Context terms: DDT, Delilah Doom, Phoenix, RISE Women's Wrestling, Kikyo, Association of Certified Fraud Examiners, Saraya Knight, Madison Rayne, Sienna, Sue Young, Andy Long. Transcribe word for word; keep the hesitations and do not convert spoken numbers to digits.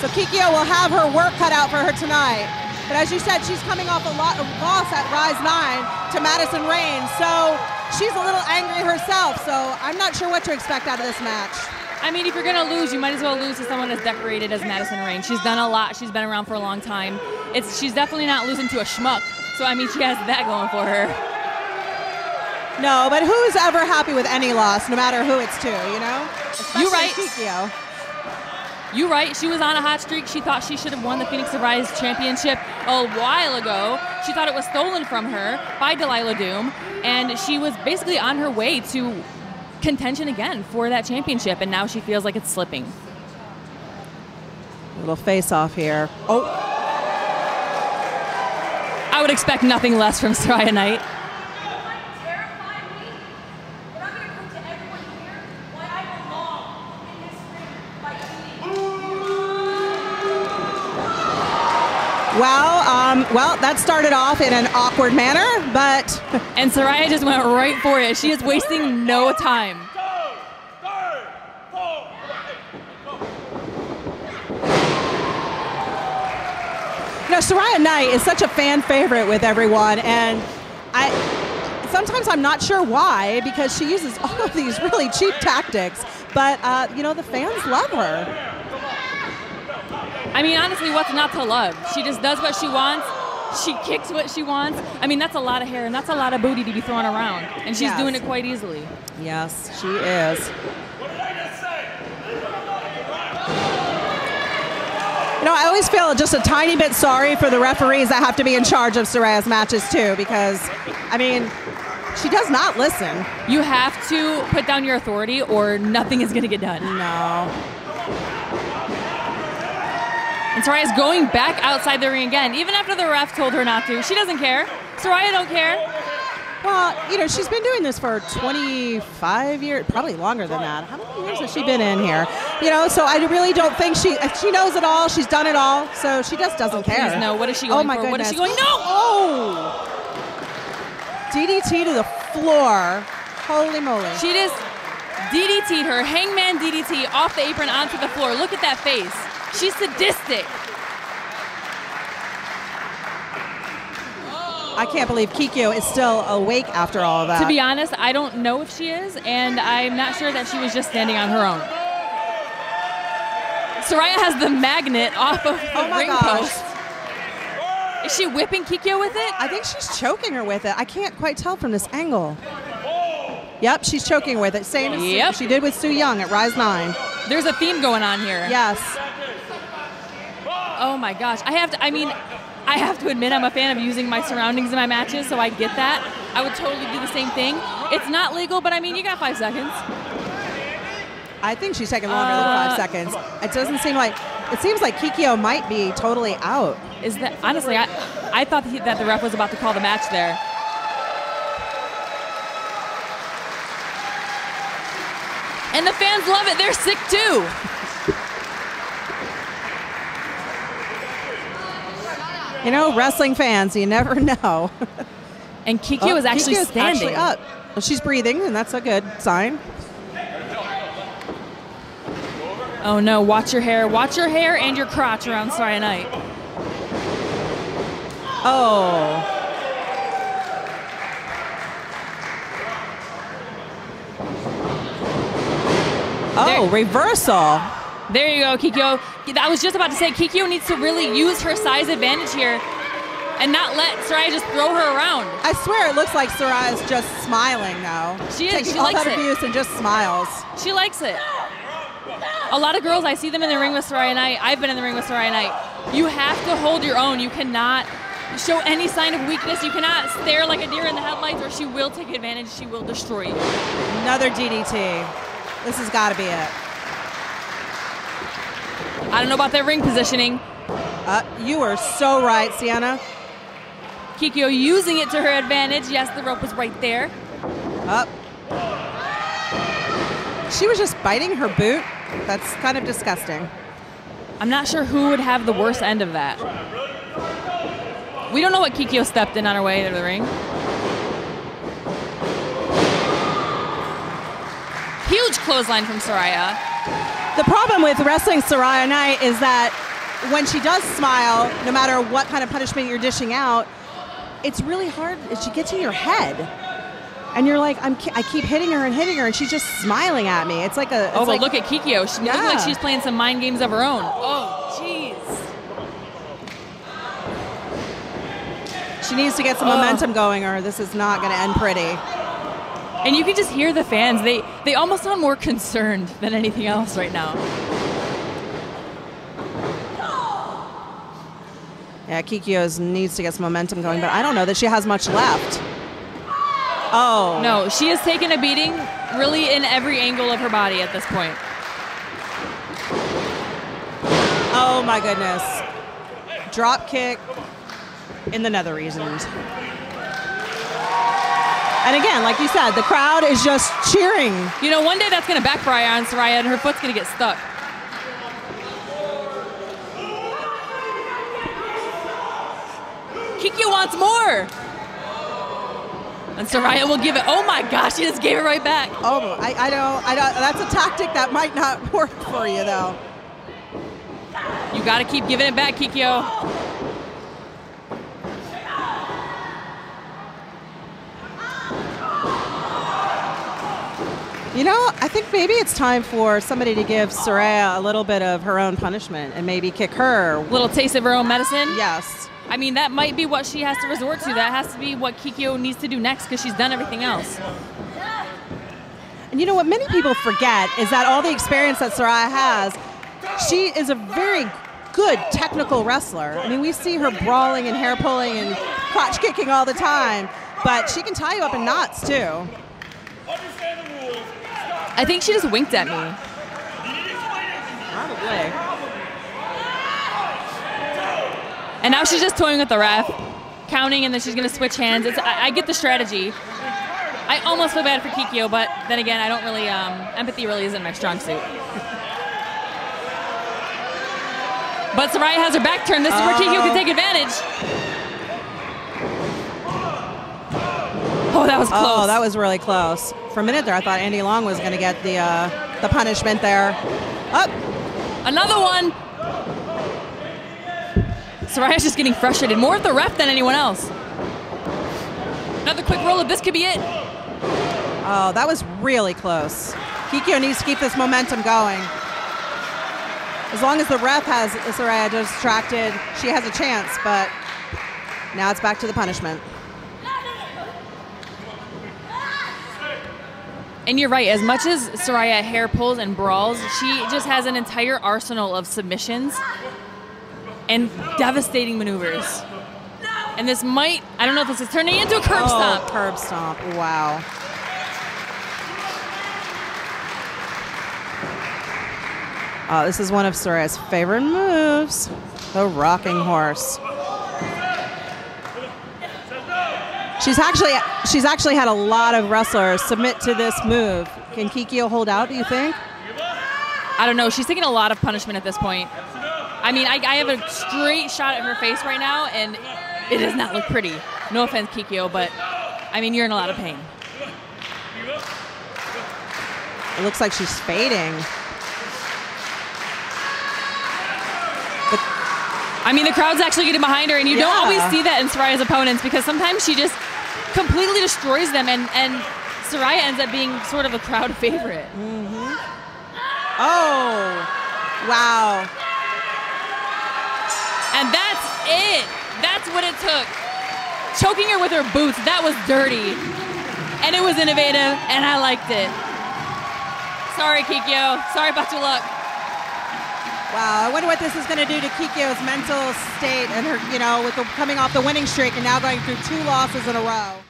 So Kikyo will have her work cut out for her tonight. But as you said, she's coming off a lot of loss at Rise nine to Madison Rayne. So she's a little angry herself. So I'm not sure what to expect out of this match. I mean, if you're gonna lose, you might as well lose to someone as decorated as Madison Rayne. She's done a lot, she's been around for a long time. It's, she's definitely not losing to a schmuck. So I mean, she has that going for her. No, but who's ever happy with any loss, no matter who it's to, you know? Especially you right. Kikyo. You right, she was on a hot streak. She thought she should have won the Phoenix Rise Championship a while ago. She thought it was stolen from her by Delilah Doom, and she was basically on her way to contention again for that championship, and now she feels like it's slipping. Little face-off here. Oh! I would expect nothing less from Saraya Knight. Well, um, well, that started off in an awkward manner, but... And Saraya just went right for it. She is wasting no time. You know, Saraya Knight is such a fan favorite with everyone, and I sometimes I'm not sure why, because she uses all of these really cheap tactics, but, uh, you know, the fans love her. I mean, honestly, what's not to love? She just does what she wants. She kicks what she wants. I mean, that's a lot of hair, and that's a lot of booty to be thrown around. And she's yes. doing it quite easily. Yes, she is. You know, I always feel just a tiny bit sorry for the referees that have to be in charge of Saraya's matches, too, because, I mean, she does not listen. You have to put down your authority or nothing is going to get done. No. And Saraya's going back outside the ring again, even after the ref told her not to. She doesn't care. Saraya don't care. Well, you know, she's been doing this for twenty-five years, probably longer than that. How many years has she been in here? You know, so I really don't think she, she knows it all. She's done it all. So she just doesn't oh, care. No, what is she going oh, my for? Goodness. What is she going? No! Oh! D D T to the floor. Holy moly. She just D D T'd her. Hangman D D T off the apron onto the floor. Look at that face. She's sadistic. I can't believe Kikyo is still awake after all of that. To be honest, I don't know if she is, and I'm not sure that she was just standing on her own. Saraya has the magnet off of the oh my ring gosh. post. Is she whipping Kikyo with it? I think she's choking her with it. I can't quite tell from this angle. Yep, she's choking with it. Same as yep. she did with Sue Young at Rise nine. There's a theme going on here. Yes. Oh my gosh. I have to, I mean, I have to admit I'm a fan of using my surroundings in my matches, so I get that. I would totally do the same thing. It's not legal, but I mean, you got five seconds. I think she's taking longer uh, than five seconds. It doesn't seem like, it seems like Kikyo might be totally out. Is that, honestly, I, I thought that the ref was about to call the match there. And the fans love it. They're sick, too. You know, wrestling fans, you never know. And Kikyo oh, is actually Kikyo's standing. Actually up. Well, she's breathing, and that's a good sign. Oh, no. Watch your hair. Watch your hair and your crotch around Saraya Knight. Oh. Oh, there. Reversal. There you go, Kikyo. I was just about to say, Kikyo needs to really use her size advantage here and not let Saraya just throw her around. I swear it looks like Saraya's just smiling, though. She is. Taking she all likes that it. abuse and just smiles. She likes it. A lot of girls, I see them in the ring with Saraya Knight. I've been in the ring with Saraya Knight. You have to hold your own. You cannot show any sign of weakness. You cannot stare like a deer in the headlights, or she will take advantage. She will destroy you. Another D D T. This has got to be it. I don't know about that ring positioning. Uh, you are so right, Sienna. Kikyo using it to her advantage. Yes, the rope was right there. Up. She was just biting her boot. That's kind of disgusting. I'm not sure who would have the worst end of that. We don't know what Kikyo stepped in on her way to the ring. Huge clothesline from Saraya. The problem with wrestling Saraya Knight is that when she does smile, no matter what kind of punishment you're dishing out, it's really hard. She gets in your head. And you're like, I'm I keep hitting her and hitting her, and she's just smiling at me. It's like a... It's oh, but like, look at Kikyo. She yeah. looks like she's playing some mind games of her own. Oh, jeez. She needs to get some oh. momentum going, or this is not going to end pretty. And you can just hear the fans. They, they almost sound more concerned than anything else right now. Yeah, Kikyo needs to get some momentum going, but I don't know that she has much left. Oh. No, she has taken a beating really in every angle of her body at this point. Oh my goodness. Drop kick in the nether regions. And again, like you said, the crowd is just cheering. You know, one day that's going to backfire on Saraya and her foot's going to get stuck. Kikyo wants more. And Saraya will give it. Oh my gosh, she just gave it right back. Oh, I, I don't, I don't. That's a tactic that might not work for you, though. You got to keep giving it back, Kikyo. You know, I think maybe it's time for somebody to give Saraya a little bit of her own punishment and maybe kick her. A little taste of her own medicine? Yes. I mean, that might be what she has to resort to. That has to be what Kikyo needs to do next because she's done everything else. And you know what many people forget is that all the experience that Saraya has, she is a very good technical wrestler. I mean, we see her brawling and hair pulling and crotch kicking all the time, but she can tie you up in knots too. I think she just winked at me. Probably. And now she's just toying with the ref, counting, and then she's going to switch hands. It's, I, I get the strategy. I almost feel bad for Kikyo, but then again, I don't really, um, empathy really isn't my strong suit. But Saraya has her back turned. This is where uh, Kikyo can take advantage. Oh, that was close. Oh, that was really close. For a minute there, I thought Andy Long was going to get the, uh, the punishment there. Up. Oh. Another one. Saraya's just getting frustrated, more at the ref than anyone else. Another quick roll-up, this could be it. Oh, that was really close. Kikyo needs to keep this momentum going. As long as the ref has Saraya distracted, she has a chance, but now it's back to the punishment. And you're right, as much as Saraya hair pulls and brawls, she just has an entire arsenal of submissions and devastating maneuvers. And this might, I don't know if this is turning into a curb oh, stomp. curb stomp, wow. Oh, this is one of Saraya's favorite moves, the rocking horse. She's actually, she's actually had a lot of wrestlers submit to this move. Can Kikyo hold out, do you think? I don't know, she's taking a lot of punishment at this point. I mean, I, I have a straight shot at her face right now, and it does not look pretty. No offense, Kikyo, but, I mean, you're in a lot of pain. It looks like she's fading. But, I mean, the crowd's actually getting behind her, and you yeah. don't always see that in Saraya's opponents, because sometimes she just completely destroys them, and, and Saraya ends up being sort of a crowd favorite. Mm-hmm. Oh, wow. And that's it. That's what it took. Choking her with her boots, that was dirty. And it was innovative, and I liked it. Sorry, Kikyo. Sorry about your luck. Wow, I wonder what this is going to do to Kikyo's mental state and her, you know, with the, coming off the winning streak and now going through two losses in a row.